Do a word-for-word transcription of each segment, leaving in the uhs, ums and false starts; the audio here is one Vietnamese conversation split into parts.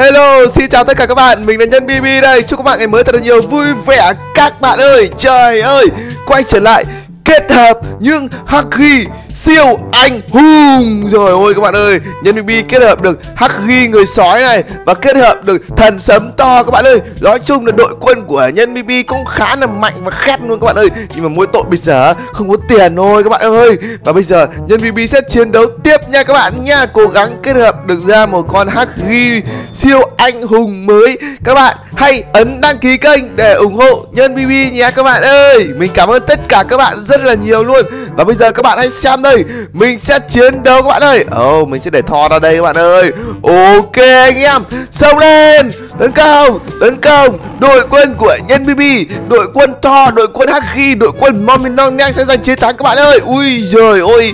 Hello, xin chào tất cả các bạn, mình là Nhân BiBi đây. Chúc các bạn ngày mới thật là nhiều vui vẻ các bạn ơi. Trời ơi, quay trở lại kết hợp những hắc ghi siêu anh hùng. Rồi ôi các bạn ơi, Nhân BiBi kết hợp được hắc ghi người sói này và kết hợp được thần sấm to các bạn ơi. Nói chung là đội quân của Nhân BiBi cũng khá là mạnh và khét luôn các bạn ơi. Nhưng mà mỗi tội bây giờ không có tiền thôi các bạn ơi. Và bây giờ Nhân BiBi sẽ chiến đấu tiếp nha các bạn nha. Cố gắng kết hợp được ra một con hắc ghi siêu anh hùng mới. Các bạn hãy ấn đăng ký kênh để ủng hộ Nhân BiBi nhé các bạn ơi. Mình cảm ơn tất cả các bạn rất là nhiều luôn. Và bây giờ các bạn hãy xem đây, mình sẽ chiến đấu các bạn ơi. Ồ, oh, mình sẽ để thò ra đây các bạn ơi. Ok anh em, xông lên, tấn công, tấn công. Đội quân của Nhân BiBi, đội quân Thò, đội quân Hắc Ghi, đội quân Mominong Nang sẽ giành chiến thắng các bạn ơi. Ui giời ơi,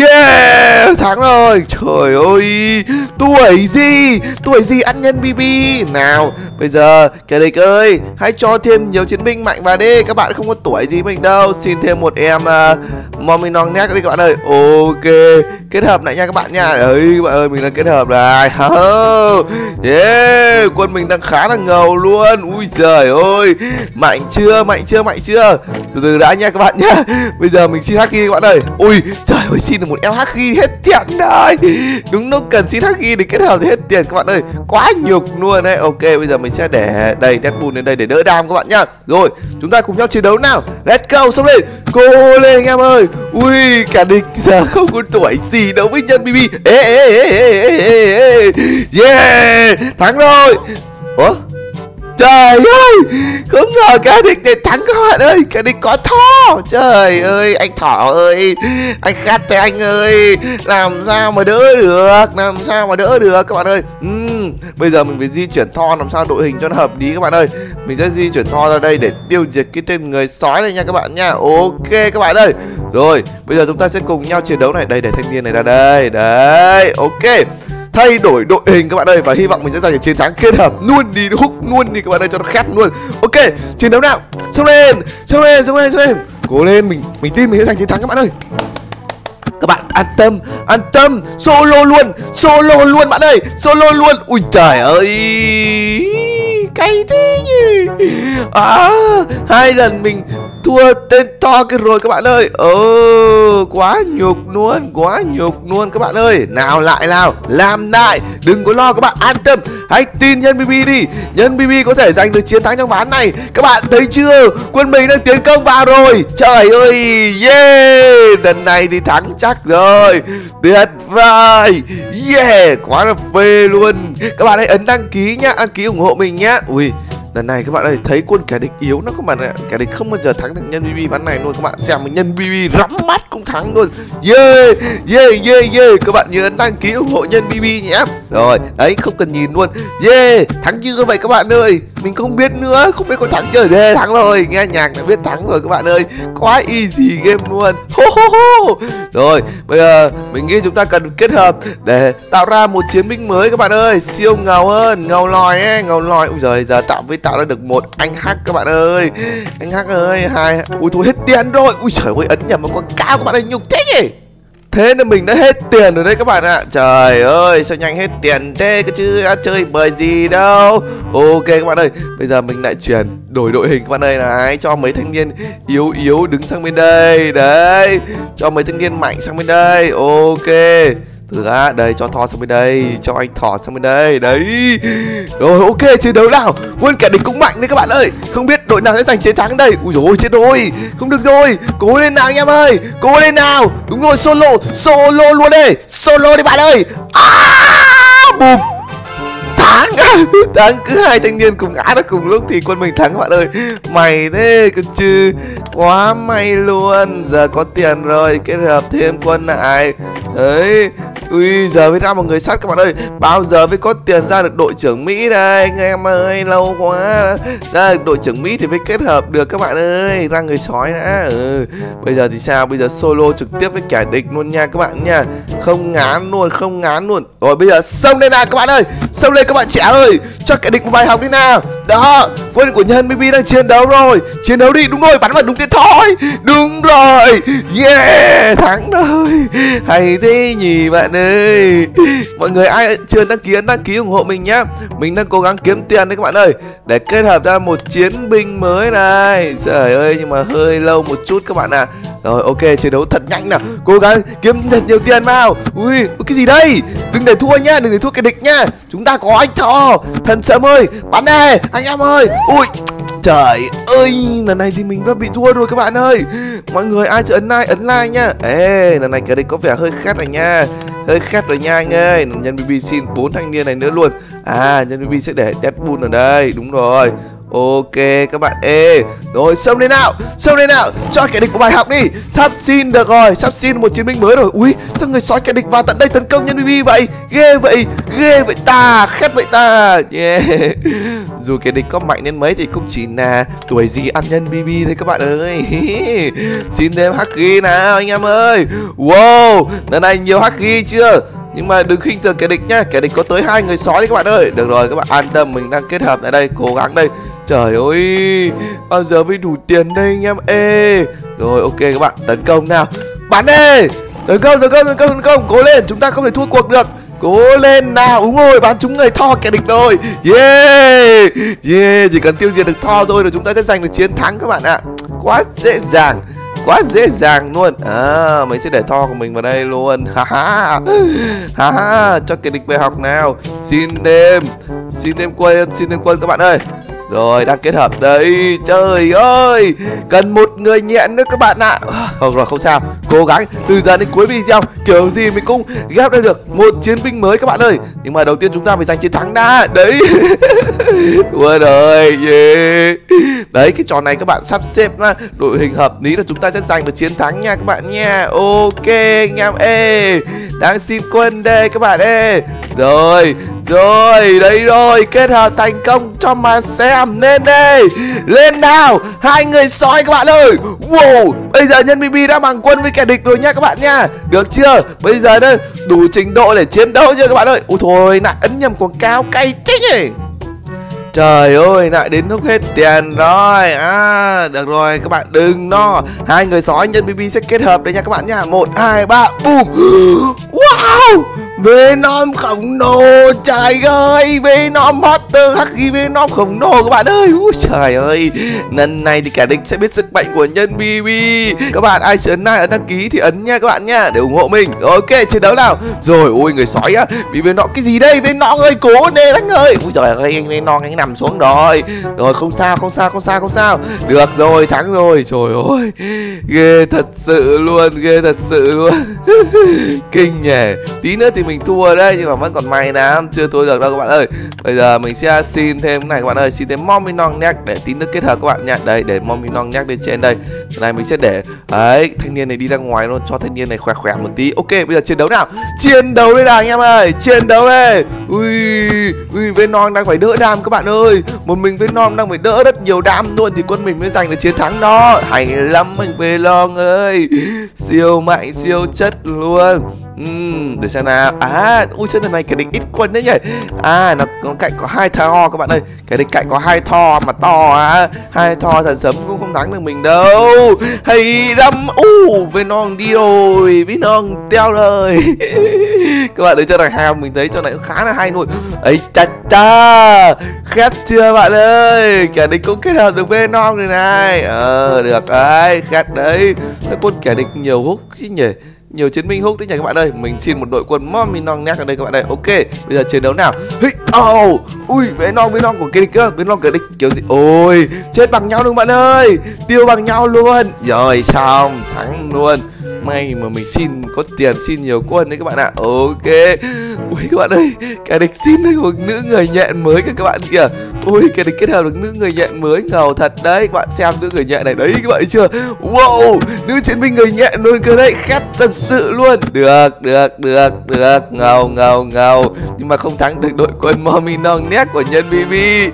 yeah, thắng rồi. Trời ơi, tuổi gì, tuổi gì ăn Nhân BiBi. Nào, bây giờ kẻ địch ơi, hãy cho thêm nhiều chiến binh mạnh vào đi. Các bạn không có tuổi gì mình đâu. Xin thêm một em uh, Mominong Nang đi các bạn ơi. Ok, kết hợp lại nha các bạn nha. Đấy các bạn ơi, mình đang kết hợp lại. Yeah, quân mình đang khá là ngầu luôn. Ui giời ơi, mạnh chưa, mạnh chưa, mạnh chưa. Từ từ đã nha các bạn nha. Bây giờ mình xin hắc ghi các bạn ơi. Ui trời ơi, xin được một em hắc ghi hết tiền đấy. Đúng lúc cần xin hắc ghi để kết hợp thì hết tiền các bạn ơi. Quá nhục luôn đấy. Ok, bây giờ mình sẽ để đầy Deadpool lên đây để đỡ đam các bạn nha. Rồi, chúng ta cùng nhau chiến đấu nào. Let's go, xong lên. Cô lên anh em ơi. Ui, cả địch giờ không có tuổi gì đâu với Nhân BiBi. Ê ê ê ê ê ê ê. Yeah, thắng rồi. Ủa? Trời ơi, không ngờ cái địch này thắng các bạn ơi. Cái địch có Thỏ. Trời ơi, anh Thỏ ơi, anh khát thế anh ơi. Làm sao mà đỡ được, làm sao mà đỡ được các bạn ơi. uhm, Bây giờ mình phải di chuyển Thỏ làm sao đội hình cho nó hợp lý các bạn ơi. Mình sẽ di chuyển Thỏ ra đây để tiêu diệt cái tên người sói này nha các bạn nha. Ok các bạn ơi. Rồi, bây giờ chúng ta sẽ cùng nhau chiến đấu này. Đây, để thanh niên này ra đây. Đấy, ok, thay đổi đội hình các bạn ơi. Và hy vọng mình sẽ giành được chiến thắng. Kết hợp luôn đi, hút luôn đi các bạn ơi, cho nó khét luôn. Ok, chiến đấu nào. Xông lên, xông lên, xông lên, xông lên. Cố lên, mình mình tin mình sẽ giành chiến thắng các bạn ơi. Các bạn an tâm, an tâm. Solo luôn, solo luôn bạn ơi, solo luôn. Ui trời ơi, cái thế nhỉ. À, hai lần mình thua tên To cái rồi các bạn ơi. Ồ, quá nhục luôn, quá nhục luôn các bạn ơi. Nào lại nào, làm lại. Đừng có lo các bạn, an tâm. Hãy tin Nhân BiBi đi, Nhân BiBi có thể giành được chiến thắng trong ván này. Các bạn thấy chưa, quân mình đang tiến công vào rồi. Trời ơi, yeah, lần này thì thắng chắc rồi. Tuyệt vời. Yeah, quá là phê luôn. Các bạn hãy ấn đăng ký nhá, đăng ký ủng hộ mình nhá. Ui, lần này các bạn ơi, thấy quân kẻ địch yếu lắm các bạn ạ. Kẻ địch không bao giờ thắng được Nhân BiBi ván này luôn. Các bạn xem mình Nhân BiBi rắm mắt cũng thắng luôn. Yeah, yeah, yeah, yeah. Các bạn nhớ ấn đăng ký ủng hộ Nhân BiBi nhé. Rồi, đấy, không cần nhìn luôn. Yeah, thắng chưa vậy các bạn ơi. Mình không biết nữa, không biết có thắng chưa. Yeah, thắng rồi, nghe nhạc đã biết thắng rồi các bạn ơi. Quá easy game luôn. Ho, ho, ho. Rồi, bây giờ mình nghĩ chúng ta cần kết hợp để tạo ra một chiến binh mới các bạn ơi. Siêu ngầu hơn, ngầu lòi ấy, ngầu lòi. Úi giời, giờ tạo với tạo ra được một anh hắc các bạn ơi. Anh hắc ơi, hai. Ui thôi hết tiền rồi. Ui trời ơi, ấn nhầm một con cáo các bạn ơi, nhục thế nhỉ. Thế là mình đã hết tiền rồi đấy các bạn ạ. à. Trời ơi, sao nhanh hết tiền thế cái chứ, đã chơi bởi gì đâu. Ok các bạn ơi, bây giờ mình lại chuyển đổi đội hình các bạn ơi này. Cho mấy thanh niên yếu yếu đứng sang bên đây. Đấy, cho mấy thanh niên mạnh sang bên đây. Ok, từ đã, đây cho Thỏ sang bên đây, cho anh Thỏ sang bên đây. Đấy, rồi ok, chiến đấu nào. Quân kẻ địch cũng mạnh đấy các bạn ơi. Không biết đội nào sẽ giành chiến thắng đây. Ui dồi ôi, chết rồi, không được rồi. Cố lên nào anh em ơi, cố lên nào. Đúng rồi, solo, solo luôn đây. Solo đi bạn ơi. À, bùm. Thắng, thắng, cứ hai thanh niên cùng ngã được cùng lúc thì quân mình thắng các bạn ơi. Mày thế cơ chứ, quá may luôn. Giờ có tiền rồi, kết hợp thêm quân lại. Đấy, ui giờ mới ra một người sắt các bạn ơi. Bao giờ mới có tiền ra được đội trưởng Mỹ đây anh em ơi, lâu quá. Ra được đội trưởng Mỹ thì mới kết hợp được các bạn ơi. Ra người sói đã. ừ. Bây giờ thì sao, bây giờ solo trực tiếp với kẻ địch luôn nha các bạn nha. Không ngán luôn, không ngán luôn. Rồi bây giờ xông lên nào các bạn ơi. Xông lên các bạn trẻ ơi, cho kẻ địch một bài học đi nào. Đó, quân của Nhân BiBi đang chiến đấu rồi. Chiến đấu đi, đúng rồi, bắn vào đúng tên thói. Đúng rồi, yeah, thắng rồi. Hay thế nhỉ bạn ơi. Mọi người ai chưa đăng ký, đăng ký ủng hộ mình nhá. Mình đang cố gắng kiếm tiền đấy các bạn ơi, để kết hợp ra một chiến binh mới này. Trời ơi, nhưng mà hơi lâu một chút các bạn ạ. À. Rồi, ok, chiến đấu thật nhanh nào. Cố gắng kiếm thật nhiều tiền vào. Ui, cái gì đây? Đừng để thua nhá, đừng để thua kẻ địch nhá. Chúng ta có anh thọ. Thần sớm ơi, bắn nè, anh em ơi. Ui, trời ơi, lần này thì mình đã bị thua rồi các bạn ơi. Mọi người ai chưa ấn like, ấn like nhá. Ê, lần này kẻ địch có vẻ hơi khát rồi nha. Hơi khát rồi nha anh ơi. Nhân BiBi xin bốn thanh niên này nữa luôn. À, Nhân BiBi sẽ để Deadpool ở đây. Đúng rồi. Ok các bạn ê. Rồi xông lên nào, xông lên nào, cho kẻ địch một bài học đi. Sắp xin được rồi, sắp xin một chiến binh mới rồi. Ui, sao người sói kẻ địch vào tận đây tấn công Nhân BiBi vậy? Ghê vậy, ghê vậy ta, khét vậy ta. Yeah. Dù kẻ địch có mạnh đến mấy thì cũng chỉ là tuổi gì ăn Nhân BiBi thôi các bạn ơi. Xin thêm haki nào anh em ơi. Wow, lần này nhiều haki chưa? Nhưng mà đừng khinh thường kẻ địch nhá, kẻ địch có tới hai người sói đấy các bạn ơi. Được rồi các bạn an tâm, mình đang kết hợp lại đây, cố gắng đây. Trời ơi, bao giờ mới đủ tiền đây anh em ê. Rồi ok các bạn, tấn công nào. Bắn đi. Tấn công, tấn công, tấn công, tấn công. Cố lên, chúng ta không thể thua cuộc được. Cố lên nào, đúng rồi, bắn trúng người Thor kẻ địch rồi. Yeah. Yeah, chỉ cần tiêu diệt được Thor thôi rồi chúng ta sẽ giành được chiến thắng các bạn ạ. Quá dễ dàng. Quá dễ dàng luôn. À, mình sẽ để Thor của mình vào đây luôn. Ha ha. Ha ha, cho kẻ địch bài học nào. Xin thêm. Xin thêm quân, xin thêm quân các bạn ơi. Rồi đang kết hợp đấy. Trời ơi, cần một người nhện nữa các bạn ạ. Không rồi, không sao. Cố gắng từ giờ đến cuối video, kiểu gì mình cũng ghép ra được một chiến binh mới các bạn ơi. Nhưng mà đầu tiên chúng ta phải giành chiến thắng đã. Đấy. Ôi rồi yeah. Đấy, cái trò này các bạn sắp xếp đội hình hợp lý là chúng ta sẽ giành được chiến thắng nha các bạn nha. Ok anh em ê. Đang xin quân đây các bạn ê. Rồi rồi, đấy rồi, kết hợp thành công cho mà xem. Lên đây, lên nào, hai người sói các bạn ơi. Wow, bây giờ Nhân BiBi đã bằng quân với kẻ địch rồi nha các bạn nha. Được chưa, bây giờ đây đủ trình độ để chiến đấu chưa các bạn ơi. Ôi thôi, lại ấn nhầm quảng cáo cay chết nhỉ. Trời ơi, lại đến lúc hết tiền rồi. À, được rồi các bạn đừng lo. Hai người sói Nhân BiBi sẽ kết hợp đấy nha các bạn nha. một, hai, ba, bùm. Wow, Venom khổng lồ. Trời ơi, Venom Monster haki Venom khổng lồ các bạn ơi. Úi, trời ơi, lần này thì cả địch sẽ biết sức mạnh của Nhân BiBi. Các bạn ai chưa ấn like, ấn đăng ký thì ấn nha các bạn nha, để ủng hộ mình. Ok, chiến đấu nào. Rồi, ôi người sói á, bị Venom. Cái gì đây Venom ơi, cố nè đánh ơi. Úi trời ơi, anh Venom anh nằm xuống rồi. Rồi không sao, không sao, không sao, không sao. Được rồi, thắng rồi. Trời ơi, ghê thật sự luôn, ghê thật sự luôn. Kinh nhỉ. Tí nữa thì mình thua đây, nhưng mà vẫn còn may lắm, chưa thua được đâu các bạn ơi. Bây giờ mình sẽ xin thêm cái này các bạn ơi, xin thêm Mommy Non Nec để tí nữa kết hợp các bạn nha. Đây, để Mommy Non Nec lên trên đây. Cái này mình sẽ để ấy thanh niên này đi ra ngoài luôn, cho thanh niên này khỏe khỏe một tí. Ok, bây giờ chiến đấu nào. Chiến đấu đây nào anh em ơi, chiến đấu đây. Ui, ui Venom đang phải đỡ đam các bạn ơi. Một mình Venom đang phải đỡ rất nhiều đam luôn thì quân mình mới giành được chiến thắng đó. Hay lắm anh Venom ơi. Siêu mạnh, siêu chất luôn. Uhm, để xem nào. À, ui chân này kẻ địch ít quân đấy nhỉ. À, nó, nó cạnh có hai Thor các bạn ơi. Kẻ địch cạnh có hai Thor mà to à. Hai Thor thần sấm cũng không thắng được mình đâu. Hay lắm. Ú, Venom đi rồi, Venom teo rồi. Các bạn thấy cho này ham, mình thấy cho này cũng khá là hay luôn. Ấy cha cha, khét chưa bạn ơi. Kẻ địch cũng kết hợp được Venom rồi này. Ờ, được đấy, khét đấy. Nó quân kẻ địch nhiều hút chứ nhỉ, nhiều chiến binh húc thế nhỉ các bạn ơi. Mình xin một đội quân Mommy Non Nec ở đây các bạn ơi. Ok, bây giờ chiến đấu nào. Hít oh, ui Venom, Venom của kẻ địch cơ, Venom kẻ địch kiểu gì. Ôi, chết bằng nhau luôn bạn ơi, tiêu bằng nhau luôn. Rồi xong, thắng luôn. May mà mình xin có tiền, xin nhiều quân đấy các bạn ạ. Ok, ui các bạn ơi, kẻ địch xin được một nữ người nhện mới các bạn kìa. Ui, kẻ địch kết hợp được nữ người nhện mới, ngầu thật đấy. Các bạn xem nữ người nhện này đấy các bạn chưa. Wow, nữ chiến binh người nhện luôn cơ đấy, khét thật sự luôn. Được, được, được, được, ngầu, ngầu, ngầu. Nhưng mà không thắng được đội quân Mommy Non Nec của Nhân BiBi.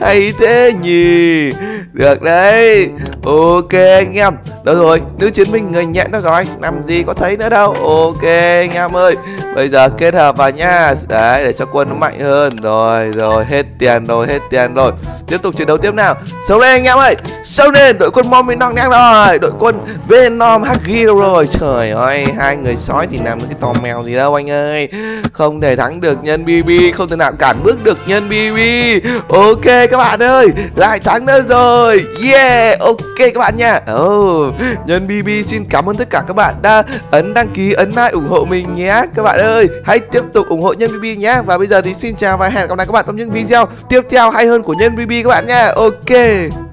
Hay thế nhỉ. Được đấy. Ok anh em, Được rồi, nữ chiến binh người nhện đó rồi, làm gì có thấy nữa đâu. Ok anh em ơi, bây giờ kết hợp vào nha. Đấy, để cho quân nó mạnh hơn. Rồi rồi, hết tiền rồi, hết tiền rồi. Tiếp tục chiến đấu tiếp nào. Sống lên anh em ơi, sống lên. Đội quân Mominong đang rồi, đội quân Venom Hagi rồi. Trời ơi, hai người sói thì làm được cái tò mèo gì đâu anh ơi. Không thể thắng được Nhân BiBi, không thể nào cản bước được Nhân BiBi. Ok các bạn ơi, lại thắng nữa rồi. Yeah, ok các bạn nha. Oh, Nhân BiBi xin cảm ơn tất cả các bạn đã ấn đăng ký, ấn like ủng hộ mình nhé. Các bạn ơi, hãy tiếp tục ủng hộ Nhân BiBi nhé. Và bây giờ thì xin chào và hẹn gặp lại các bạn trong những video tiếp theo hay hơn của Nhân BiBi các bạn nha. Ok.